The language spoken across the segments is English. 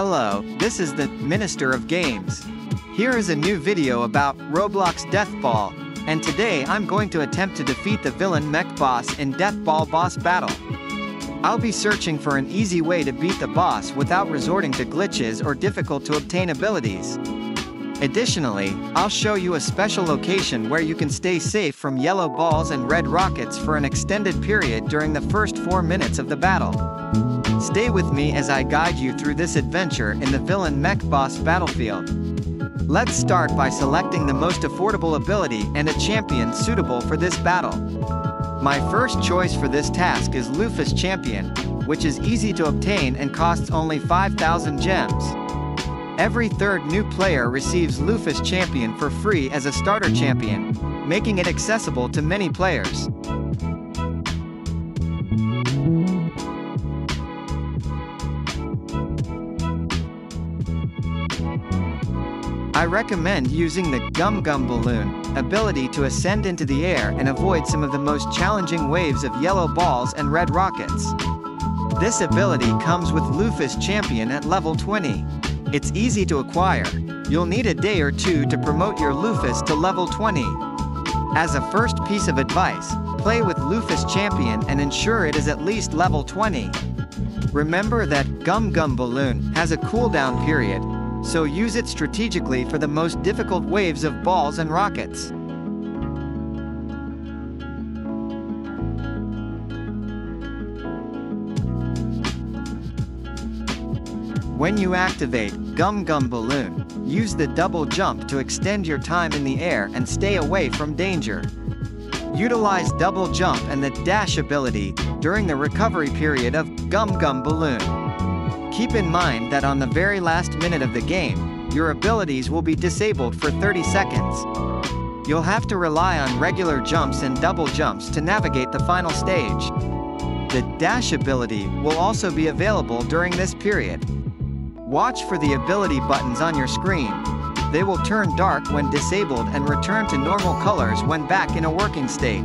Hello, this is the Minister of Games. Here is a new video about Roblox Death Ball, and today I'm going to attempt to defeat the villain mech boss in Death Ball boss battle. I'll be searching for an easy way to beat the boss without resorting to glitches or difficult to obtain abilities. Additionally, I'll show you a special location where you can stay safe from yellow balls and red rockets for an extended period during the first 4 minutes of the battle. Stay with me as I guide you through this adventure in the villain mech boss battlefield. Let's start by selecting the most affordable ability and a champion suitable for this battle. My first choice for this task is Lufus Champion, which is easy to obtain and costs only 5,000 gems. Every third new player receives Lufus Champion for free as a starter champion, making it accessible to many players. I recommend using the Gum Gum Balloon ability to ascend into the air and avoid some of the most challenging waves of yellow balls and red rockets. This ability comes with Lufus Champion at level 20. It's easy to acquire. You'll need a day or two to promote your Lufus to level 20. As a first piece of advice, play with Lufus Champion and ensure it is at least level 20. Remember that Gum Gum Balloon has a cooldown period, so use it strategically for the most difficult waves of balls and rockets. When you activate Gum Gum Balloon, use the double jump to extend your time in the air and stay away from danger. Utilize double jump and the dash ability during the recovery period of Gum Gum Balloon. Keep in mind that on the very last minute of the game, your abilities will be disabled for 30 seconds. You'll have to rely on regular jumps and double jumps to navigate the final stage. The dash ability will also be available during this period. Watch for the ability buttons on your screen. They will turn dark when disabled and return to normal colors when back in a working state.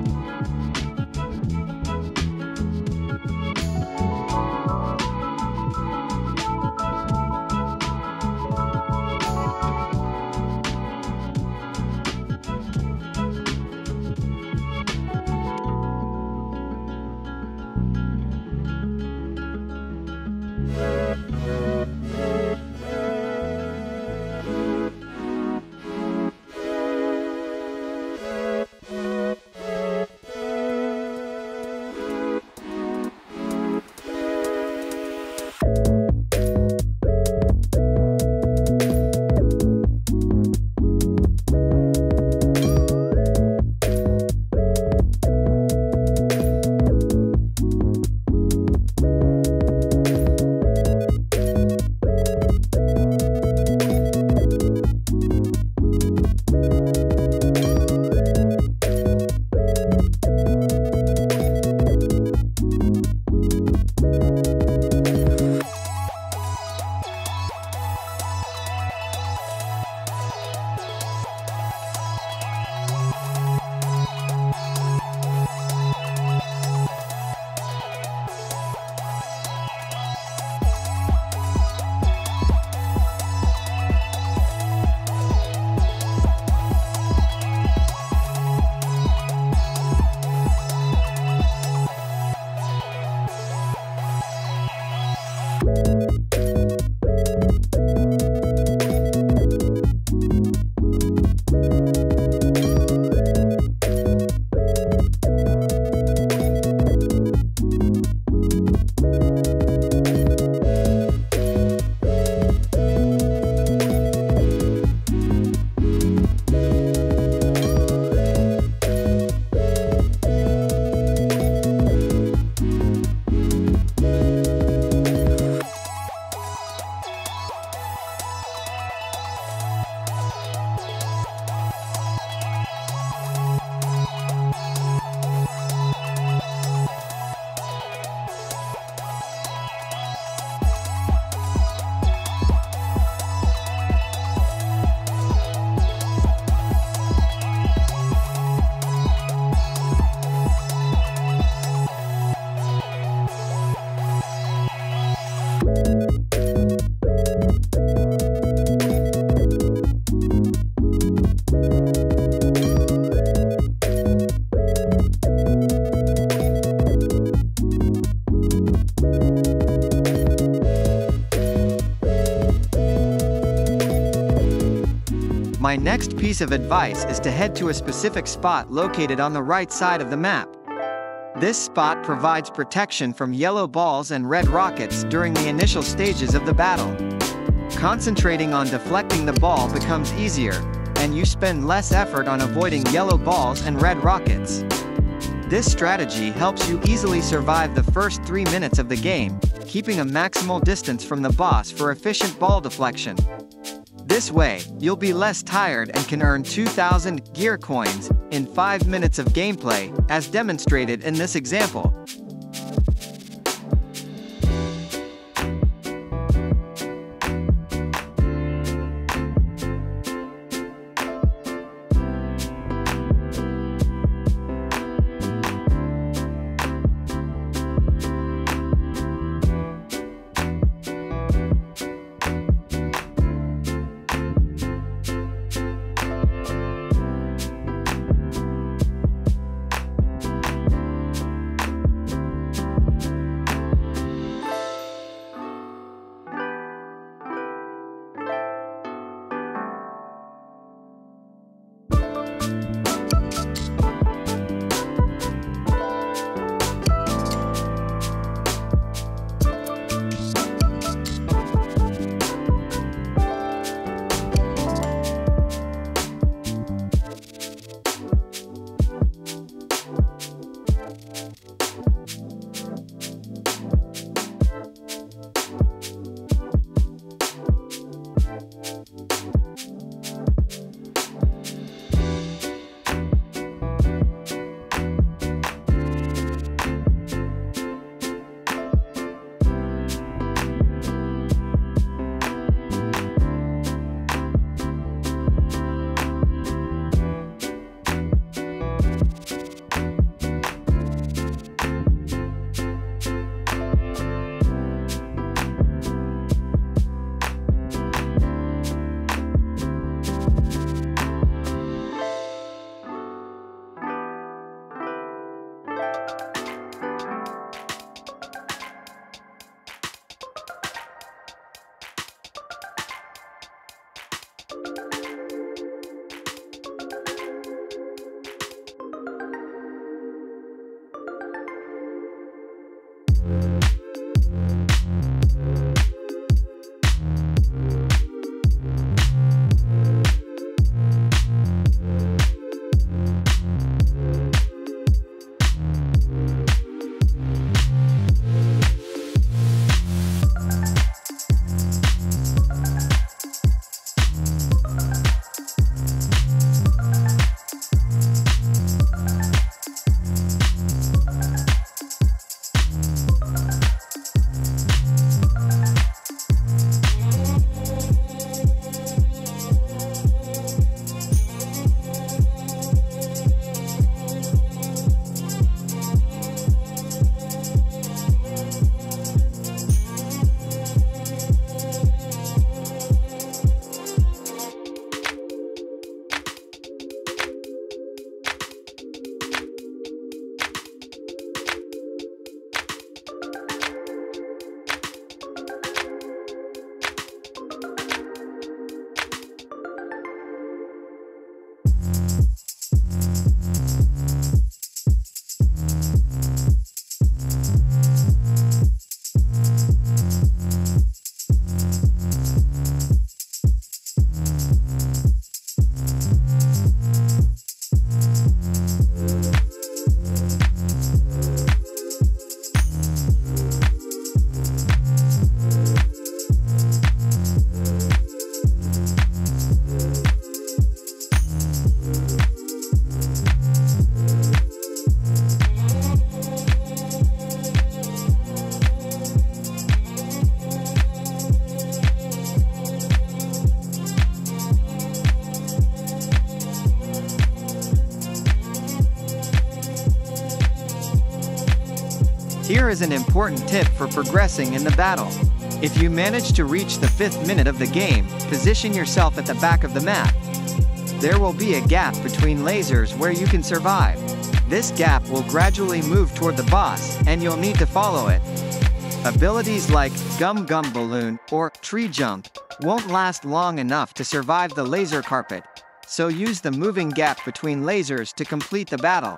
My next piece of advice is to head to a specific spot located on the right side of the map. This spot provides protection from yellow balls and red rockets during the initial stages of the battle. Concentrating on deflecting the ball becomes easier, and you spend less effort on avoiding yellow balls and red rockets. This strategy helps you easily survive the first 3 minutes of the game, keeping a maximal distance from the boss for efficient ball deflection. This way, you'll be less tired and can earn 2,000 gear coins in 5 minutes of gameplay, as demonstrated in this example. Here is an important tip for progressing in the battle. If you manage to reach the 5th minute of the game, position yourself at the back of the map. There will be a gap between lasers where you can survive. This gap will gradually move toward the boss, and you'll need to follow it. Abilities like Gum Gum Balloon or Tree Jump won't last long enough to survive the laser carpet, so use the moving gap between lasers to complete the battle.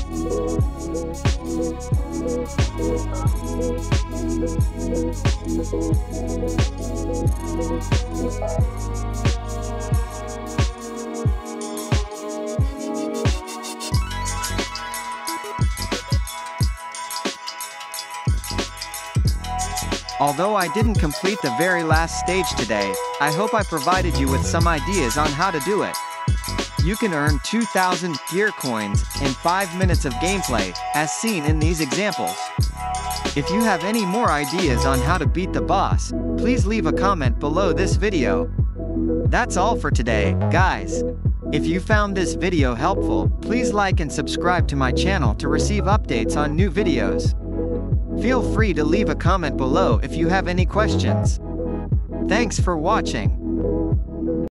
Although I didn't complete the very last stage today, I hope I provided you with some ideas on how to do it. You can earn 2,000 gear coins in 5 minutes of gameplay, as seen in these examples. If you have any more ideas on how to beat the boss, please leave a comment below this video. That's all for today, guys. If you found this video helpful, please like and subscribe to my channel to receive updates on new videos. Feel free to leave a comment below if you have any questions. Thanks for watching.